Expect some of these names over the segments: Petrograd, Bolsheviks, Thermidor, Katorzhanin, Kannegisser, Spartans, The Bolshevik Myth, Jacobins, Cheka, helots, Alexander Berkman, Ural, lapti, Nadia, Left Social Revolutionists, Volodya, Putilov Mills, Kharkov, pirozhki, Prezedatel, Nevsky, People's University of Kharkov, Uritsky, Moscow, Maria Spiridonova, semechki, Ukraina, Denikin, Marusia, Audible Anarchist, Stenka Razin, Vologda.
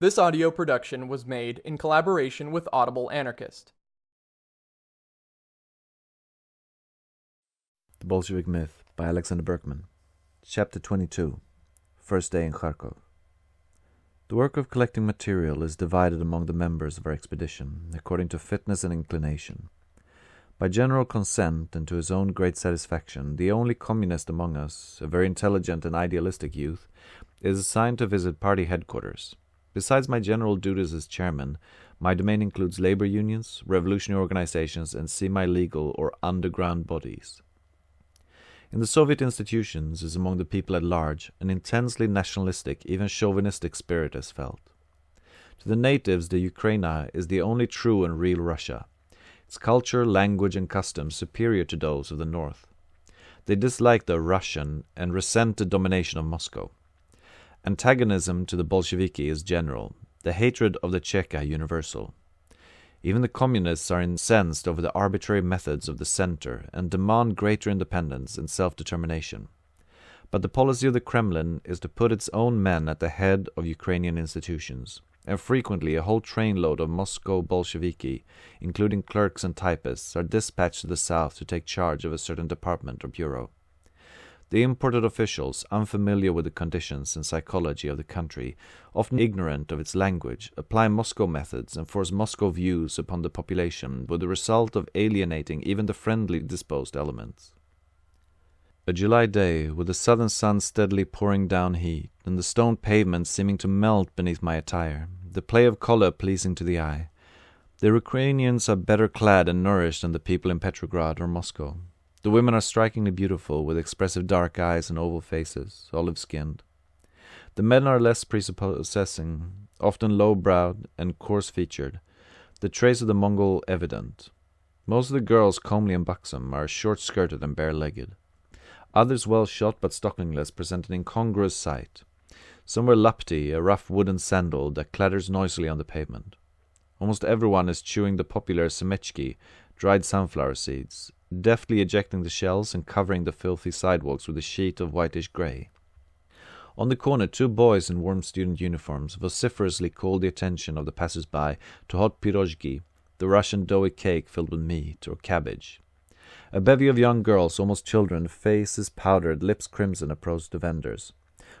This audio production was made in collaboration with Audible Anarchist. The Bolshevik Myth by Alexander Berkman. Chapter 22. First Day in Kharkov. The work of collecting material is divided among the members of our expedition, according to fitness and inclination. By general consent, and to his own great satisfaction, the only communist among us, a very intelligent and idealistic youth, is assigned to visit party headquarters. Besides my general duties as chairman, my domain includes labor unions, revolutionary organizations, and semi-legal or underground bodies. In the Soviet institutions, as among the people at large, an intensely nationalistic, even chauvinistic spirit is felt. To the natives, the Ukraina is the only true and real Russia, its culture, language, and customs superior to those of the North. They dislike the Russian and resent the domination of Moscow. Antagonism to the Bolsheviki is general, the hatred of the Cheka universal. Even the communists are incensed over the arbitrary methods of the center and demand greater independence and self-determination. But the policy of the Kremlin is to put its own men at the head of Ukrainian institutions, and frequently a whole trainload of Moscow Bolsheviki, including clerks and typists, are dispatched to the south to take charge of a certain department or bureau. The imported officials, unfamiliar with the conditions and psychology of the country, often ignorant of its language, apply Moscow methods and force Moscow views upon the population, with the result of alienating even the friendly disposed elements. A July day, with the southern sun steadily pouring down heat, and the stone pavement seeming to melt beneath my attire, the play of colour pleasing to the eye. The Ukrainians are better clad and nourished than the people in Petrograd or Moscow. The women are strikingly beautiful, with expressive dark eyes and oval faces, olive-skinned. The men are less prepossessing, often low-browed and coarse-featured, the trace of the Mongol evident. Most of the girls, comely and buxom, are short-skirted and bare-legged. Others, well-shot but stockingless, present an incongruous sight. Some wear lapti, a rough wooden sandal that clatters noisily on the pavement. Almost everyone is chewing the popular semechki, dried sunflower seeds, deftly ejecting the shells and covering the filthy sidewalks with a sheet of whitish-grey. On the corner, two boys in warm student uniforms vociferously called the attention of the passers-by to hot pirozhki, the Russian doughy cake filled with meat or cabbage. A bevy of young girls, almost children, faces powdered, lips crimson, approach the vendors.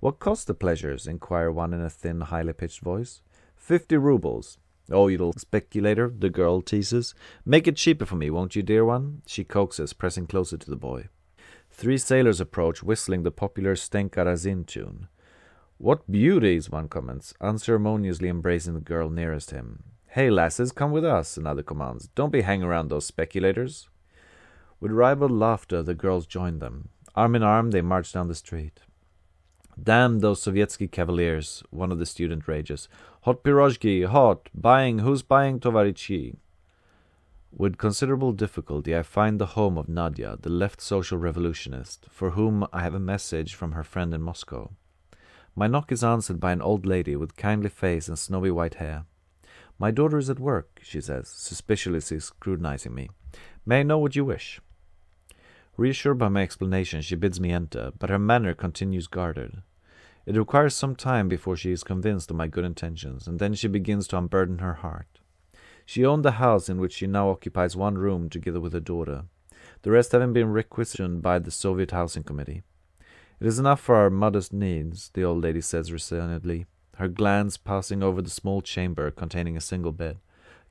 "What cost the pleasures?" inquire one in a thin, highly pitched voice. "50 rubles. "Oh, you little speculator," the girl teases. "Make it cheaper for me, won't you, dear one?" she coaxes, pressing closer to the boy. Three sailors approach, whistling the popular Stenka Razin tune. "What beauties!" one comments, unceremoniously embracing the girl nearest him. "Hey, lasses, come with us," another commands. "Don't be hanging around those speculators." With ribald laughter, the girls join them. Arm in arm, they march down the street. "Damn those Sovietsky cavaliers," one of the student rages. "Hot pirozhki, hot, buying, who's buying, tovarichi?" With considerable difficulty I find the home of Nadia, the Left Social Revolutionist, for whom I have a message from her friend in Moscow. My knock is answered by an old lady with kindly face and snowy white hair. "My daughter is at work," she says, suspiciously scrutinizing me. "May I know what you wish?" Reassured by my explanation, she bids me enter, but her manner continues guarded. It requires some time before she is convinced of my good intentions, and then she begins to unburden her heart. She owned the house in which she now occupies one room together with her daughter, the rest having been requisitioned by the Soviet Housing Committee. "It is enough for our modest needs," the old lady says resignedly, her glance passing over the small chamber containing a single bed,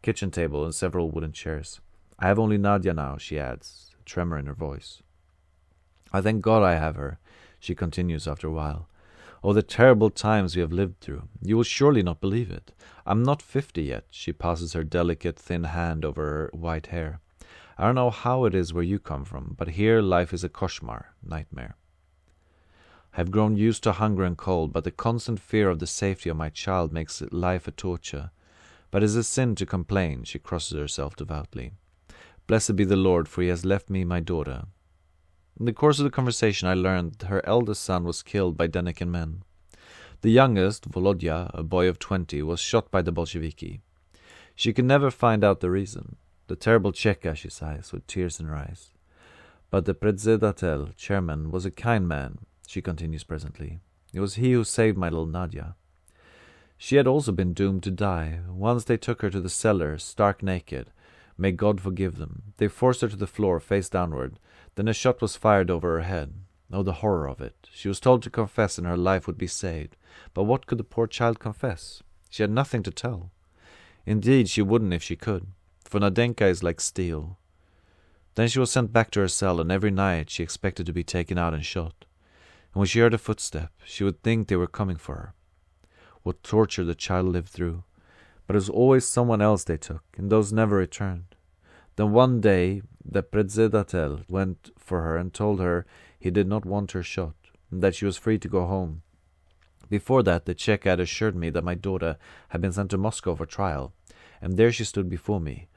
kitchen table, and several wooden chairs. "I have only Nadia now," she adds, tremor in her voice. "I thank God I have her," she continues after a while. "Oh, the terrible times we have lived through. You will surely not believe it. I'm not 50 yet," she passes her delicate, thin hand over her white hair. "I don't know how it is where you come from, but here life is a koshmar, nightmare. I have grown used to hunger and cold, but the constant fear of the safety of my child makes life a torture. But it is a sin to complain," she crosses herself devoutly. "Blessed be the Lord, for he has left me my daughter." In the course of the conversation I learned that her eldest son was killed by Denikin men. The youngest, Volodya, a boy of 20, was shot by the Bolsheviki. She could never find out the reason. "The terrible Cheka," she sighs, with tears in her eyes. "But the Prezedatel, chairman, was a kind man," she continues presently. "It was he who saved my little Nadia." She had also been doomed to die. Once they took her to the cellar, stark naked. May God forgive them. They forced her to the floor, face downward. Then a shot was fired over her head. Oh, the horror of it. She was told to confess and her life would be saved. But what could the poor child confess? She had nothing to tell. Indeed, she wouldn't if she could, for Nadenka is like steel. Then she was sent back to her cell, and every night she expected to be taken out and shot. And when she heard a footstep, she would think they were coming for her. What torture the child lived through. But it was always someone else they took, and those never returned. Then one day the Prezedatel went for her and told her he did not want her shot, and that she was free to go home. Before that, the Cheka had assured me that my daughter had been sent to Moscow for trial, and there she stood before me,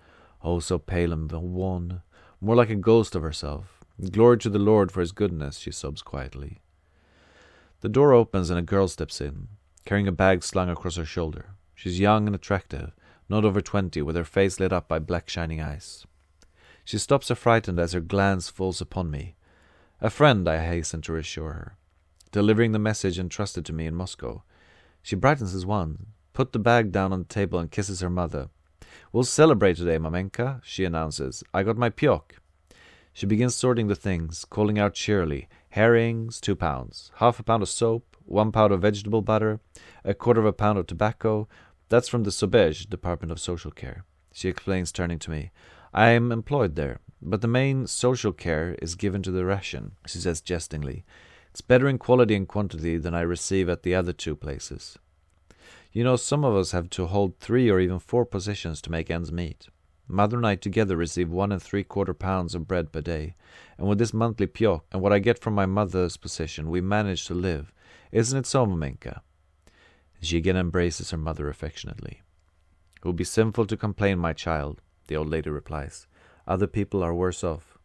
oh, so pale and worn, more like a ghost of herself. Glory to the Lord for his goodness, she sobs quietly. The door opens and a girl steps in, carrying a bag slung across her shoulder. She's young and attractive, not over 20, with her face lit up by black shining eyes. She stops affrighted as her glance falls upon me. A friend, I hasten to reassure her, delivering the message entrusted to me in Moscow. She brightens as one, put the bag down on the table and kisses her mother. "We'll celebrate today, Mamenka," she announces. "I got my pyok." She begins sorting the things, calling out cheerily, "Herrings, 2 pounds, half a pound of soap, 1 pound of vegetable butter, a quarter of a pound of tobacco. That's from the Sobej, Department of Social Care," she explains, turning to me. "I am employed there, but the main social care is given to the ration," she says jestingly. "It's better in quality and quantity than I receive at the other two places. You know, some of us have to hold 3 or even 4 positions to make ends meet. Mother and I together receive 1 3/4 pounds of bread per day, and with this monthly pyok and what I get from my mother's position, we manage to live. Isn't it so, Mamenka?" She again embraces her mother affectionately. "It would be sinful to complain, my child," the old lady replies. "Other people are worse off."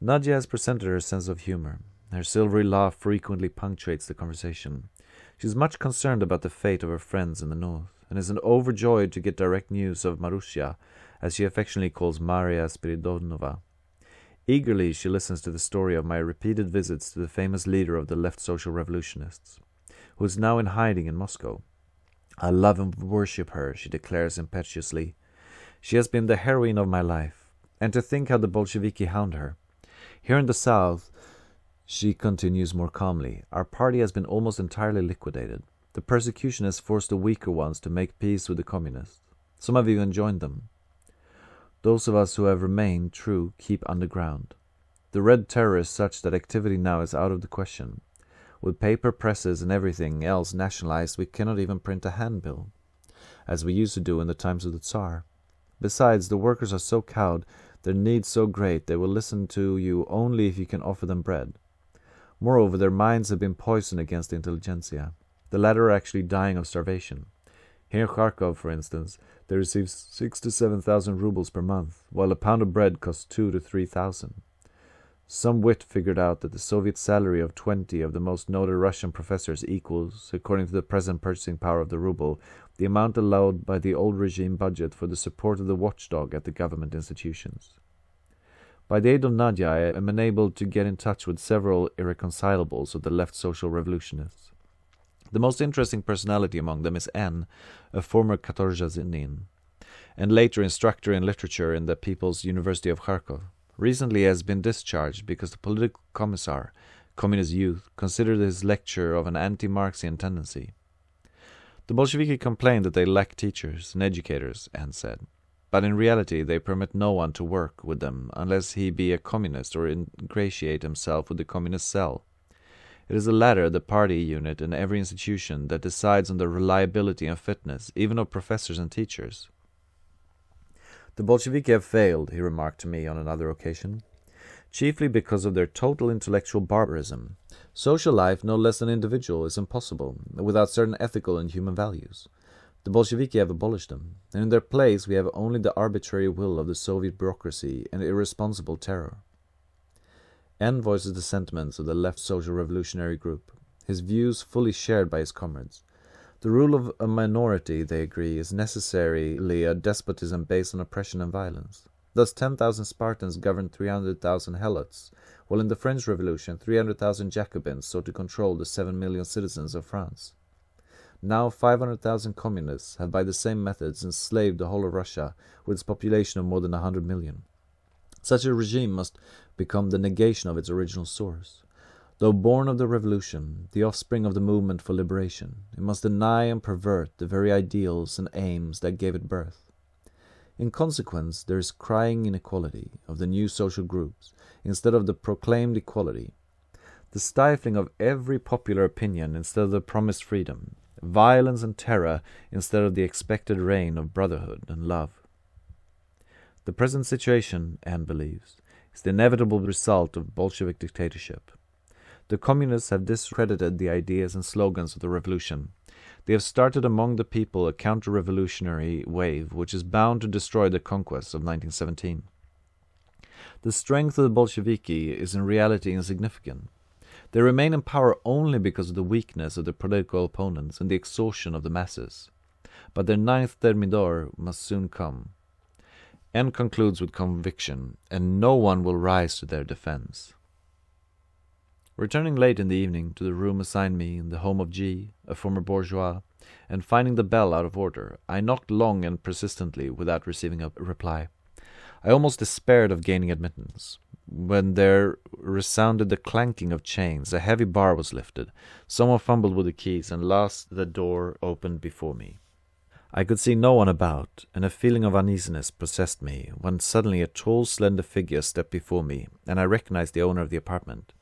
Nadia has presented her sense of humor. Her silvery laugh frequently punctuates the conversation. She is much concerned about the fate of her friends in the north, and is overjoyed to get direct news of Marusia, as she affectionately calls Maria Spiridonova. Eagerly she listens to the story of my repeated visits to the famous leader of the Left Social Revolutionists, who is now in hiding in Moscow. "I love and worship her," she declares impetuously. "She has been the heroine of my life, and to think how the Bolsheviki hound her. Here in the south," she continues more calmly, "our party has been almost entirely liquidated. The persecution has forced the weaker ones to make peace with the communists. Some have even joined them. Those of us who have remained true keep underground. The Red Terror is such that activity now is out of the question. With paper presses and everything else nationalized, we cannot even print a handbill, as we used to do in the times of the Tsar. Besides, the workers are so cowed, their needs so great, they will listen to you only if you can offer them bread. Moreover, their minds have been poisoned against the intelligentsia. The latter are actually dying of starvation. Here in Kharkov, for instance, they receive 6,000 to 7,000 rubles per month, while a pound of bread costs 2,000 to 3,000. Some wit figured out that the Soviet salary of 20 of the most noted Russian professors equals, according to the present purchasing power of the ruble, the amount allowed by the old regime budget for the support of the watchdog at the government institutions. By the aid of Nadia, I am enabled to get in touch with several irreconcilables of the Left Social Revolutionists. The most interesting personality among them is N, a former Katorzhanin, and later instructor in literature in the People's University of Kharkov. Recently he has been discharged because the political commissar, Communist Youth, considered his lecture of an anti-Marxian tendency. The Bolsheviki complain that they lack teachers and educators, N said. But in reality, they permit no one to work with them unless he be a communist or ingratiate himself with the communist cell. It is the latter, the party unit in every institution, that decides on the reliability and fitness, even of professors and teachers. "The Bolsheviki have failed," he remarked to me on another occasion, "chiefly because of their total intellectual barbarism. Social life, no less than individual, is impossible without certain ethical and human values. The Bolsheviki have abolished them, and in their place we have only the arbitrary will of the Soviet bureaucracy and irresponsible terror." N voices the sentiments of the Left Social Revolutionary group, his views fully shared by his comrades. The rule of a minority, they agree, is necessarily a despotism based on oppression and violence. Thus 10,000 Spartans governed 300,000 helots, while in the French Revolution 300,000 Jacobins sought to control the 7 million citizens of France. Now 500,000 communists had by the same methods enslaved the whole of Russia with its population of more than 100 million. Such a regime must become the negation of its original source. Though born of the revolution, the offspring of the movement for liberation, it must deny and pervert the very ideals and aims that gave it birth. In consequence, there is crying inequality of the new social groups instead of the proclaimed equality, the stifling of every popular opinion instead of the promised freedom, violence and terror instead of the expected reign of brotherhood and love. The present situation, Anne believes, is the inevitable result of Bolshevik dictatorship. The communists have discredited the ideas and slogans of the revolution. They have started among the people a counter-revolutionary wave which is bound to destroy the conquests of 1917. The strength of the Bolsheviki is in reality insignificant. They remain in power only because of the weakness of their political opponents and the exhaustion of the masses. But their ninth Thermidor must soon come. Anne concludes with conviction, and no one will rise to their defense. Returning late in the evening to the room assigned me in the home of G, a former bourgeois, and finding the bell out of order, I knocked long and persistently without receiving a reply. I almost despaired of gaining admittance. When there resounded the clanking of chains, a heavy bar was lifted. Someone fumbled with the keys, and last the door opened before me. I could see no one about, and a feeling of uneasiness possessed me, when suddenly a tall, slender figure stepped before me, and I recognized the owner of the apartment.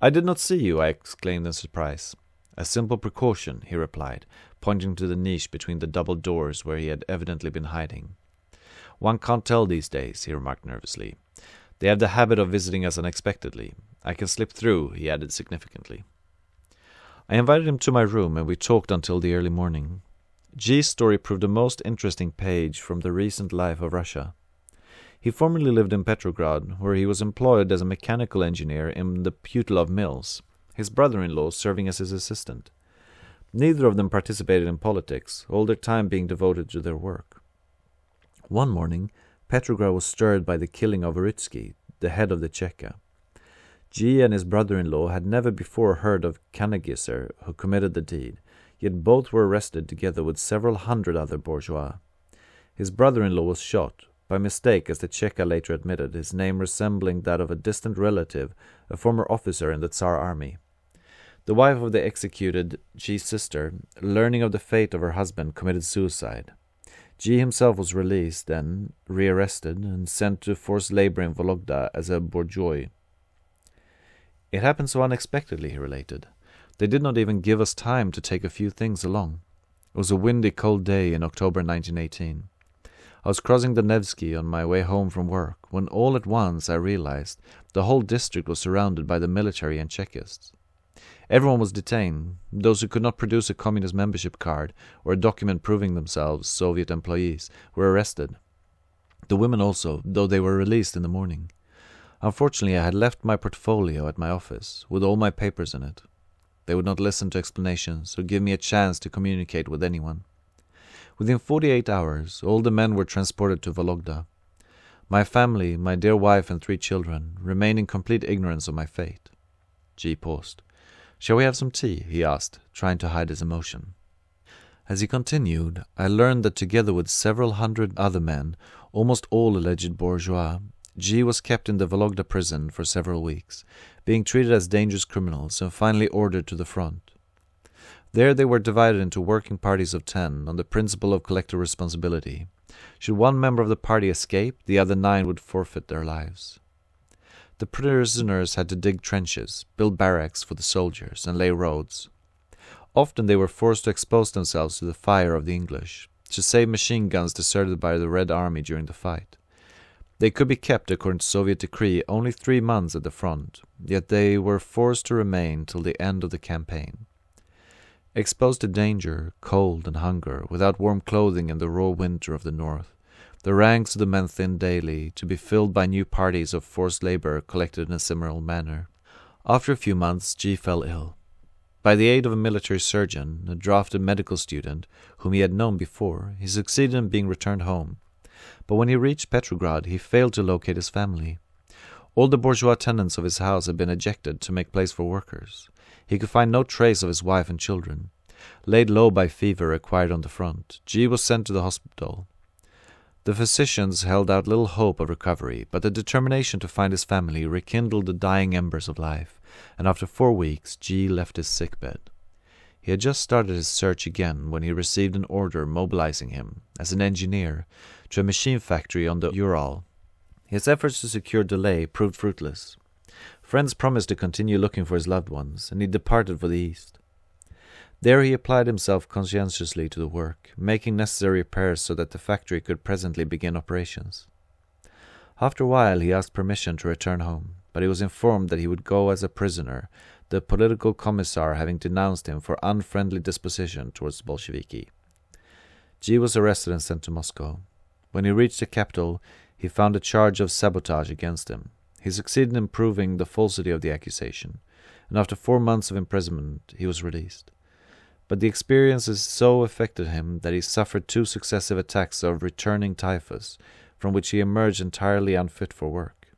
"I did not see you," I exclaimed in surprise. "A simple precaution," he replied, pointing to the niche between the double doors where he had evidently been hiding. "One can't tell these days," he remarked nervously. "They have the habit of visiting us unexpectedly. I can slip through," he added significantly. I invited him to my room, and we talked until the early morning. G's story proved a most interesting page from the recent life of Russia. He formerly lived in Petrograd, where he was employed as a mechanical engineer in the Putilov Mills, his brother-in-law serving as his assistant. Neither of them participated in politics, all their time being devoted to their work. One morning, Petrograd was stirred by the killing of Uritsky, the head of the Cheka. G and his brother-in-law had never before heard of Kannegisser, who committed the deed, yet both were arrested together with several hundred other bourgeois. His brother-in-law was shot, by mistake, as the Cheka later admitted, his name resembling that of a distant relative, a former officer in the Tsar army. The wife of the executed, G's sister, learning of the fate of her husband, committed suicide. G himself was released, then rearrested, and sent to forced labor in Vologda as a bourgeois. "It happened so unexpectedly," he related. "They did not even give us time to take a few things along. It was a windy, cold day in October 1918. I was crossing the Nevsky on my way home from work, when all at once I realized the whole district was surrounded by the military and Czechists. Everyone was detained, those who could not produce a communist membership card or a document proving themselves Soviet employees were arrested. The women also, though they were released in the morning. Unfortunately, I had left my portfolio at my office, with all my papers in it. They would not listen to explanations or give me a chance to communicate with anyone. Within 48 hours, all the men were transported to Vologda. My family, my dear wife and 3 children, remained in complete ignorance of my fate." G paused. "Shall we have some tea?" he asked, trying to hide his emotion. As he continued, I learned that together with several hundred other men, almost all alleged bourgeois, G was kept in the Vologda prison for several weeks, being treated as dangerous criminals and finally ordered to the front. There they were divided into working parties of 10 on the principle of collective responsibility. Should one member of the party escape, the other 9 would forfeit their lives. The prisoners had to dig trenches, build barracks for the soldiers, and lay roads. Often they were forced to expose themselves to the fire of the English, to save machine guns deserted by the Red Army during the fight. They could be kept, according to Soviet decree, only 3 months at the front, yet they were forced to remain till the end of the campaign. Exposed to danger, cold and hunger, without warm clothing in the raw winter of the north, the ranks of the men thinned daily, to be filled by new parties of forced labor collected in a similar manner. After a few months, G fell ill. By the aid of a military surgeon, a drafted medical student, whom he had known before, he succeeded in being returned home. But when he reached Petrograd, he failed to locate his family. All the bourgeois tenants of his house had been ejected to make place for workers. He could find no trace of his wife and children. laid low by fever acquired on the front, G was sent to the hospital. The physicians held out little hope of recovery, but the determination to find his family rekindled the dying embers of life, and after 4 weeks G left his sickbed. He had just started his search again when he received an order mobilizing him, as an engineer, to a machine factory on the Ural. His efforts to secure delay proved fruitless. Friends promised to continue looking for his loved ones, and he departed for the east. There he applied himself conscientiously to the work, making necessary repairs so that the factory could presently begin operations. After a while he asked permission to return home, but he was informed that he would go as a prisoner, the political commissar having denounced him for unfriendly disposition towards the Bolsheviki. G was arrested and sent to Moscow. When he reached the capital, he found a charge of sabotage against him. He succeeded in proving the falsity of the accusation, and after 4 months of imprisonment he was released. But the experiences so affected him that he suffered 2 successive attacks of returning typhus, from which he emerged entirely unfit for work.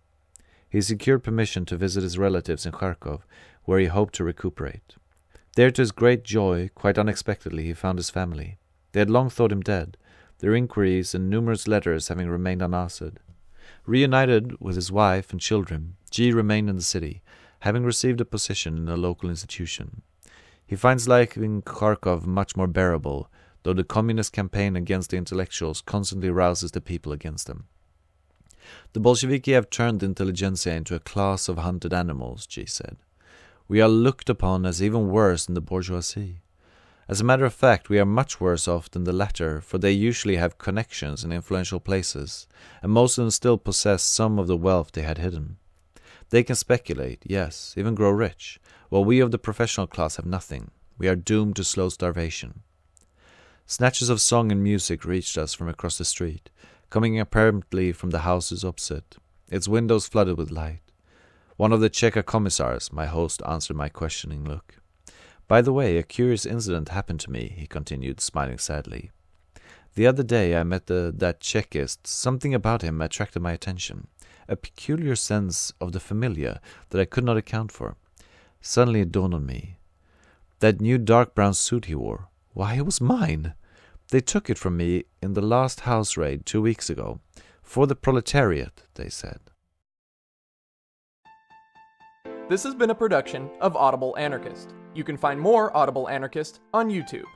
He secured permission to visit his relatives in Kharkov, where he hoped to recuperate. There, to his great joy, quite unexpectedly, he found his family. They had long thought him dead, their inquiries and numerous letters having remained unanswered. Reunited with his wife and children, G remained in the city, having received a position in a local institution. He finds life in Kharkov much more bearable, though the communist campaign against the intellectuals constantly rouses the people against them. The Bolsheviki have turned the intelligentsia into a class of hunted animals, G said. We are looked upon as even worse than the bourgeoisie. As a matter of fact, we are much worse off than the latter, for they usually have connections in influential places, and most of them still possess some of the wealth they had hidden. They can speculate, yes, even grow rich, while we of the professional class have nothing. We are doomed to slow starvation. Snatches of song and music reached us from across the street, coming apparently from the houses opposite, its windows flooded with light. One of the Cheka commissars, my host, answered my questioning look. By the way, a curious incident happened to me, he continued, smiling sadly. The other day I met that Czechist. Something about him attracted my attention, a peculiar sense of the familiar that I could not account for. Suddenly it dawned on me. That new dark brown suit he wore, why, it was mine! They took it from me in the last house raid 2 weeks ago. For the proletariat, they said. This has been a production of Audible Anarchist. You can find more Audible Anarchist on YouTube.